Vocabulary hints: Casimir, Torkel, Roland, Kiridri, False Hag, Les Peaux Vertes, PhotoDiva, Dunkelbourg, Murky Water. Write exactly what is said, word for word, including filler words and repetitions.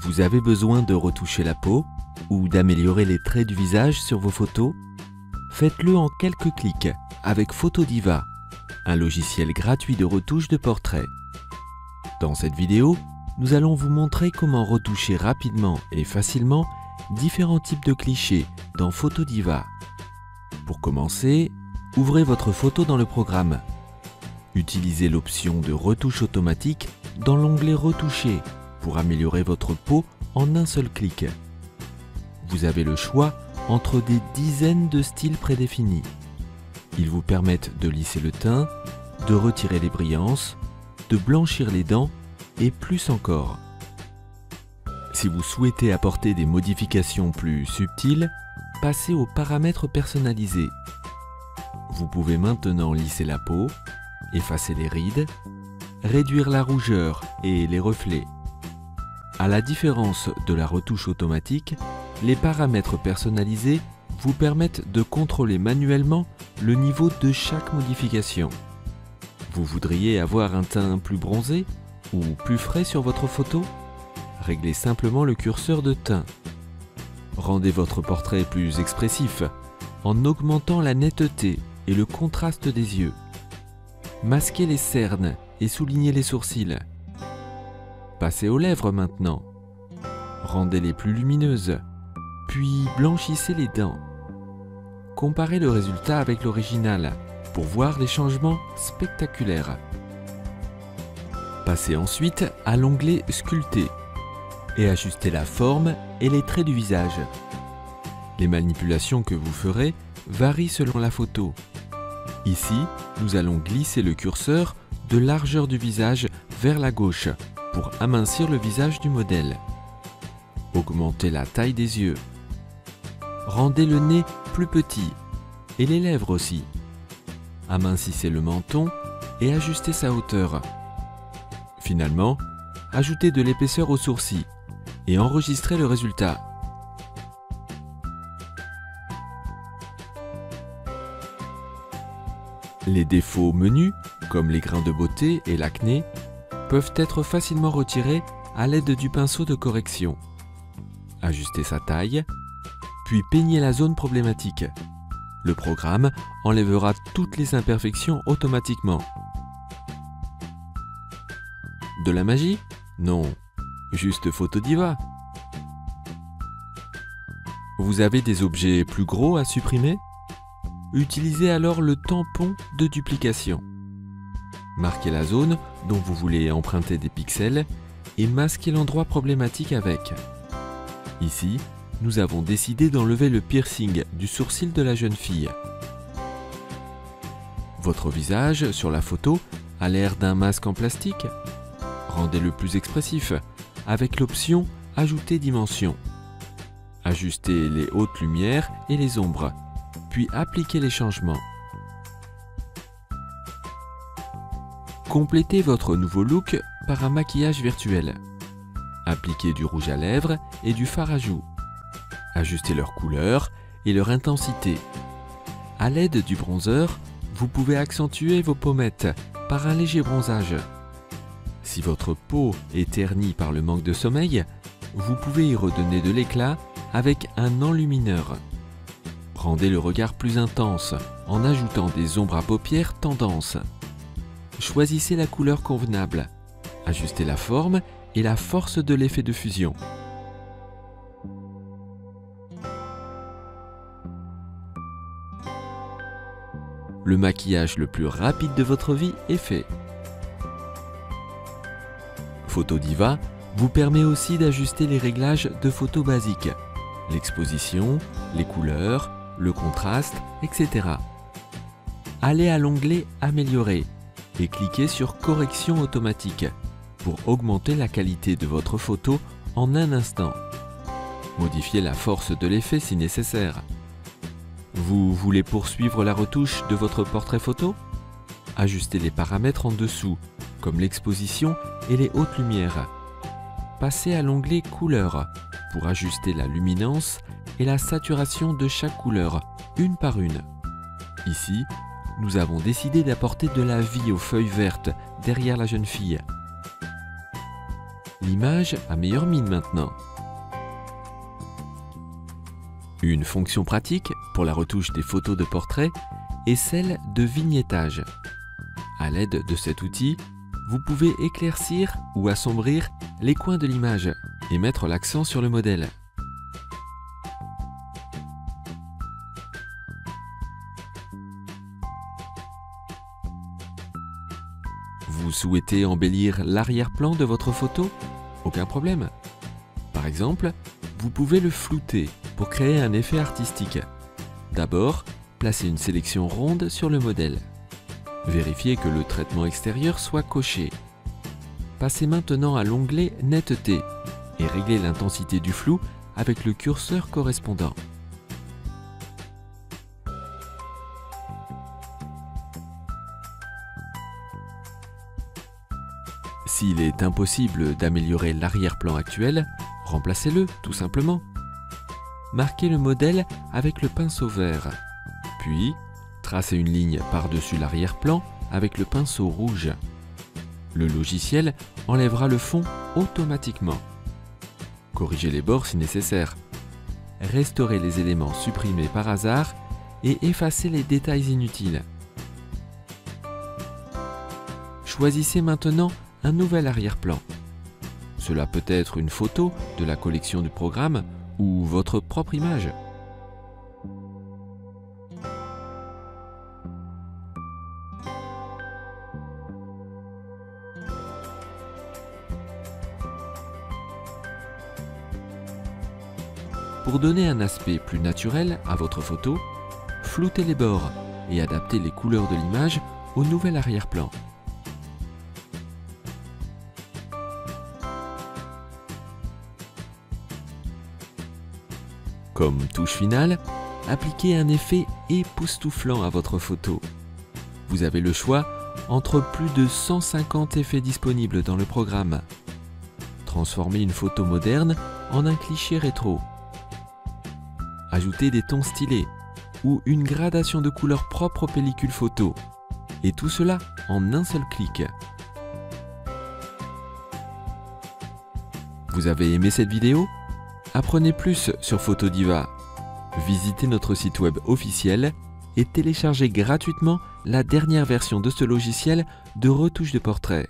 Vous avez besoin de retoucher la peau ou d'améliorer les traits du visage sur vos photos? Faites-le en quelques clics avec PhotoDiva, un logiciel gratuit de retouche de portrait. Dans cette vidéo, nous allons vous montrer comment retoucher rapidement et facilement différents types de clichés dans PhotoDiva. Pour commencer, ouvrez votre photo dans le programme. Utilisez l'option de retouche automatique dans l'onglet Retoucher pour améliorer votre peau en un seul clic. Vous avez le choix entre des dizaines de styles prédéfinis. Ils vous permettent de lisser le teint, de retirer les brillances, de blanchir les dents et plus encore. Si vous souhaitez apporter des modifications plus subtiles, passez aux paramètres personnalisés. Vous pouvez maintenant lisser la peau, effacer les rides, réduire la rougeur et les reflets. À la différence de la retouche automatique, les paramètres personnalisés vous permettent de contrôler manuellement le niveau de chaque modification. Vous voudriez avoir un teint plus bronzé ou plus frais sur votre photo? Réglez simplement le curseur de teint. Rendez votre portrait plus expressif en augmentant la netteté et le contraste des yeux. Masquez les cernes et soulignez les sourcils. Passez aux lèvres maintenant. Rendez-les plus lumineuses, puis blanchissez les dents. Comparez le résultat avec l'original pour voir les changements spectaculaires. Passez ensuite à l'onglet Sculpter et ajustez la forme et les traits du visage. Les manipulations que vous ferez varient selon la photo. Ici, nous allons glisser le curseur de largeur du visage vers la gauche pour amincir le visage du modèle. Augmentez la taille des yeux. Rendez le nez plus petit et les lèvres aussi. Amincissez le menton et ajustez sa hauteur. Finalement, ajoutez de l'épaisseur aux sourcils et enregistrez le résultat. Les défauts menus, comme les grains de beauté et l'acné, peuvent être facilement retirés à l'aide du pinceau de correction. Ajustez sa taille, puis peignez la zone problématique. Le programme enlèvera toutes les imperfections automatiquement. De la magie? Non, juste PhotoDiva. Vous avez des objets plus gros à supprimer? Utilisez alors le tampon de duplication. Marquez la zone dont vous voulez emprunter des pixels et masquez l'endroit problématique avec. Ici, nous avons décidé d'enlever le piercing du sourcil de la jeune fille. Votre visage, sur la photo, a l'air d'un masque en plastique. Rendez-le plus expressif avec l'option « Ajouter dimension ». Ajustez les hautes lumières et les ombres, puis appliquez les changements. Complétez votre nouveau look par un maquillage virtuel. Appliquez du rouge à lèvres et du fard à joues. Ajustez leur couleur et leur intensité. À l'aide du bronzer, vous pouvez accentuer vos pommettes par un léger bronzage. Si votre peau est ternie par le manque de sommeil, vous pouvez y redonner de l'éclat avec un enlumineur. Rendez le regard plus intense en ajoutant des ombres à paupières tendance. Choisissez la couleur convenable. Ajustez la forme et la force de l'effet de fusion. Le maquillage le plus rapide de votre vie est fait. PhotoDiva vous permet aussi d'ajuster les réglages de photos basiques, l'exposition, les couleurs, le contraste, et cetera. Allez à l'onglet Améliorer et cliquez sur Correction automatique pour augmenter la qualité de votre photo en un instant. Modifiez la force de l'effet si nécessaire. Vous voulez poursuivre la retouche de votre portrait photo? Ajustez les paramètres en dessous, comme l'exposition et les hautes lumières. Passez à l'onglet Couleurs pour ajuster la luminance et la saturation de chaque couleur, une par une. Ici, nous avons décidé d'apporter de la vie aux feuilles vertes derrière la jeune fille. l'image a meilleure mine maintenant. Une fonction pratique pour la retouche des photos de portrait est celle de vignettage. À l'aide de cet outil, vous pouvez éclaircir ou assombrir les coins de l'image et mettre l'accent sur le modèle. Vous souhaitez embellir l'arrière-plan de votre photo? Aucun problème. Par exemple, vous pouvez le flouter pour créer un effet artistique. D'abord, placez une sélection ronde sur le modèle. Vérifiez que le traitement extérieur soit coché. Passez maintenant à l'onglet Netteté et réglez l'intensité du flou avec le curseur correspondant. S'il est impossible d'améliorer l'arrière-plan actuel, remplacez-le tout simplement. Marquez le modèle avec le pinceau vert, puis tracez une ligne par-dessus l'arrière-plan avec le pinceau rouge. Le logiciel enlèvera le fond automatiquement. Corrigez les bords si nécessaire. Restaurez les éléments supprimés par hasard et effacez les détails inutiles. Choisissez maintenant un nouvel arrière-plan. Cela peut être une photo de la collection du programme ou votre propre image. Pour donner un aspect plus naturel à votre photo, floutez les bords et adaptez les couleurs de l'image au nouvel arrière-plan. Comme touche finale, appliquez un effet époustouflant à votre photo. Vous avez le choix entre plus de cent cinquante effets disponibles dans le programme. Transformez une photo moderne en un cliché rétro. Ajoutez des tons stylés ou une gradation de couleurs propre aux pellicules photo. Et tout cela en un seul clic. Vous avez aimé cette vidéo ? Apprenez plus sur PhotoDiva, visitez notre site web officiel et téléchargez gratuitement la dernière version de ce logiciel de retouche de portrait.